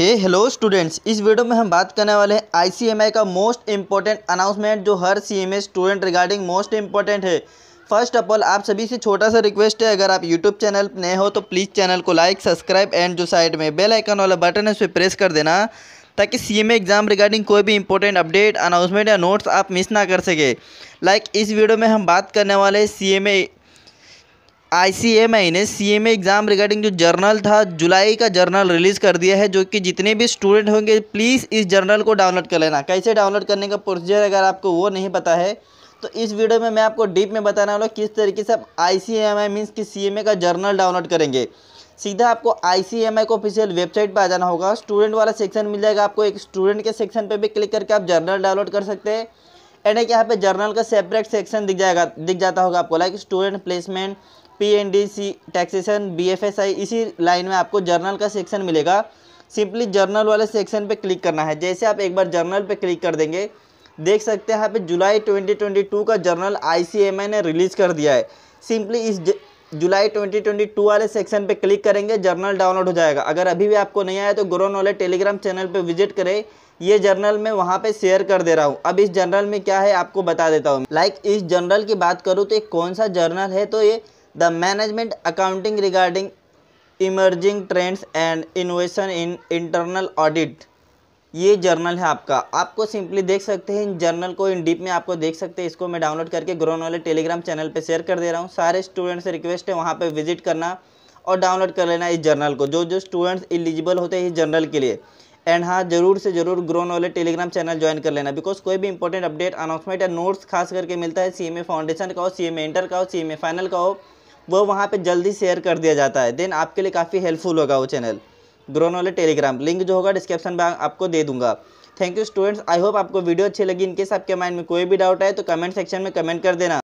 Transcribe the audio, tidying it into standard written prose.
Hello students, इस वीडियो में हम बात करने वाले हैं ICMAI का मोस्ट इम्पोर्टेंट अनाउंसमेंट जो हर CMA student regarding most important है। फर्स्ट ऑफ ऑल आप सभी से छोटा सा रिक्वेस्ट है, अगर आप यूट्यूब चैनल नए हो तो प्लीज़ चैनल को लाइक सब्सक्राइब एंड जो साइड में बेल आइकन वाला बटन है उस पर प्रेस कर देना ताकि CMA एग्ज़ाम रिगार्डिंग कोई भी इंपॉर्टेंट अपडेट अनाउंसमेंट या नोट्स आप मिस ना कर सके। इस वीडियो में हम बात करने वाले ICMAI ने CMA एग्ज़ाम रिगार्डिंग जो जर्नल था जुलाई का जर्नल रिलीज़ कर दिया है, जो कि जितने भी स्टूडेंट होंगे प्लीज़ इस जर्नल को डाउनलोड कर लेना। कैसे डाउनलोड करने का प्रोसीजर अगर आपको वो नहीं पता है तो इस वीडियो में मैं आपको डीप में बताने वाला हूँ किस तरीके से आप ICMAI मीन्स कि CMA का जर्नल डाउनलोड करेंगे। सीधा आपको ICMAI को ऑफिशियल वेबसाइट पर आ जाना होगा, स्टूडेंट वाला सेक्शन मिल जाएगा आपको, एक स्टूडेंट के सेक्शन पर भी क्लिक करके आप जर्नल डाउनलोड कर सकते हैं। यानी कि यहाँ पर जर्नल का सेपरेट सेक्शन दिख जाता होगा आपको, like student placement, PnDC, taxation, BFSI, इसी लाइन में आपको जर्नल का सेक्शन मिलेगा। सिंपली जर्नल वाले सेक्शन पे क्लिक करना है। जैसे आप एक बार जर्नल पे क्लिक कर देंगे देख सकते हैं यहाँ पे जुलाई 2022 का जर्नल ICMAI ने रिलीज़ कर दिया है। सिंपली इस जुलाई 2022 वाले सेक्शन पे क्लिक करेंगे जर्नल डाउनलोड हो जाएगा। अगर अभी भी आपको नहीं आया तो ग्रो नॉलेज टेलीग्राम चैनल पर विजिट करें, ये जर्नल मैं वहाँ पे शेयर कर दे रहा हूँ। अब इस जर्नल में क्या है आपको बता देता हूँ। इस जर्नल की बात करूँ तो ये कौन सा जर्नल है तो ये the management accounting regarding emerging trends and innovation in internal audit, ये जर्नल है आपका। आपको सिंपली देख सकते हैं इन जर्नल को इन डीप में आपको देख सकते हैं। इसको मैं डाउनलोड करके ग्रो नॉलेज टेलीग्राम चैनल पे शेयर कर दे रहा हूँ। सारे स्टूडेंट से रिक्वेस्ट है वहाँ पे विजिट करना और डाउनलोड कर लेना इस जर्नल को, जो जो स्टूडेंट्स एलिजिबल होते हैं इस जर्नल के लिए। एंड हाँ, ज़रूर से ज़रूर Grow Knowledge Telegram channel join कर लेना, बिकॉज कोई भी इंपॉर्टेंट अपडेट अनाउंसमेंट या नोट्स खास करके मिलता है CMA फाउंडेशन का हो, CMA इंटर का हो, CMA फाइनल का हो, वो वहाँ पे जल्दी शेयर कर दिया जाता है। देन आपके लिए काफ़ी हेल्पफुल होगा वो channel Grow Knowledge Telegram, link जो होगा डिस्क्रिप्शन में आपको दे दूंगा। Thank you students, I hope आपको वीडियो अच्छी लगी। इनकेस आपके माइंड में कोई भी डाउट आए तो कमेंट सेक्शन में कमेंट कर देना।